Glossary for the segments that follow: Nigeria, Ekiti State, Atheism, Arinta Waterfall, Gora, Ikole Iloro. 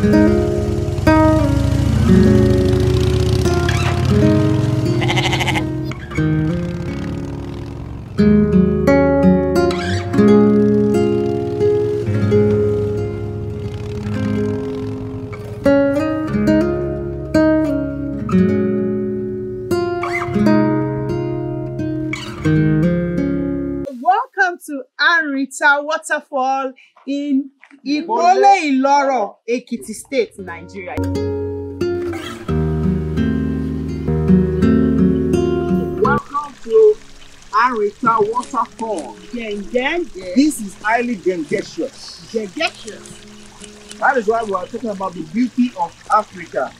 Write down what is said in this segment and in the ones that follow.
Welcome to Arinta Waterfall in Ikole Iloro, Ekiti State, Nigeria. Welcome to Arinta Waterfall. This is highly dangerous. That is why we are talking about the beauty of Africa.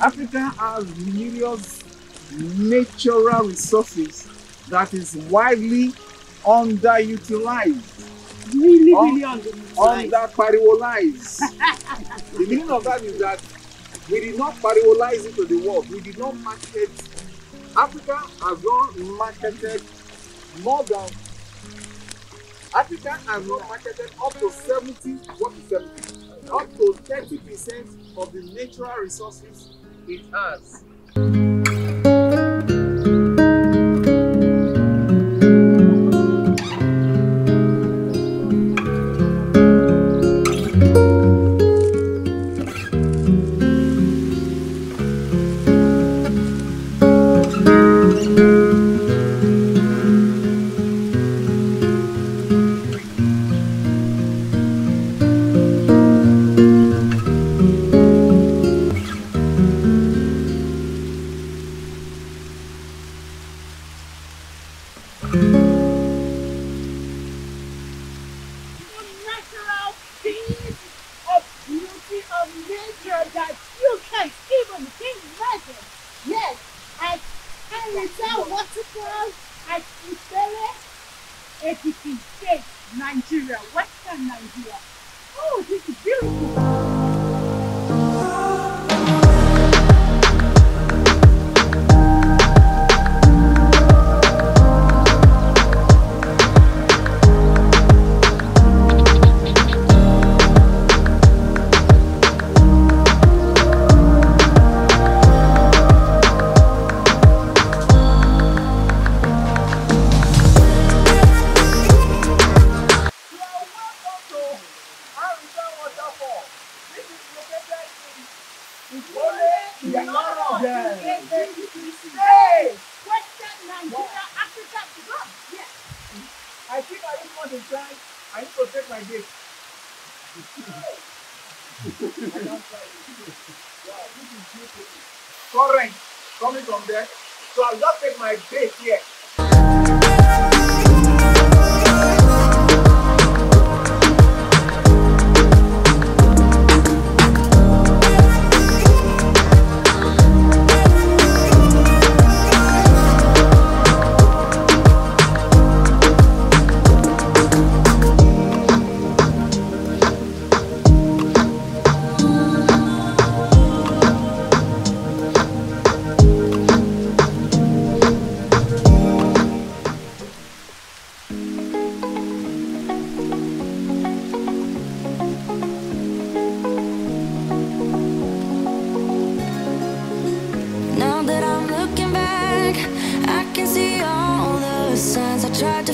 Africa has numerous natural resources that is widely underutilized. Really underutilized. Underpariolized. The meaning of that is that we did not pariolize it to the world. We did not market. Africa has not marketed more than. Africa has not marketed up to 30% of the natural resources it has. That you can't even imagine. Yes, at Arinta Waterfall at Ikole, Ekiti State, Nigeria, Western Nigeria. Oh, this is beautiful. I think I just want to try. I need to take my gift. I don't try it. Wow, this is beautiful. Correct. Coming from there. So I'll just take my bait here. Tried to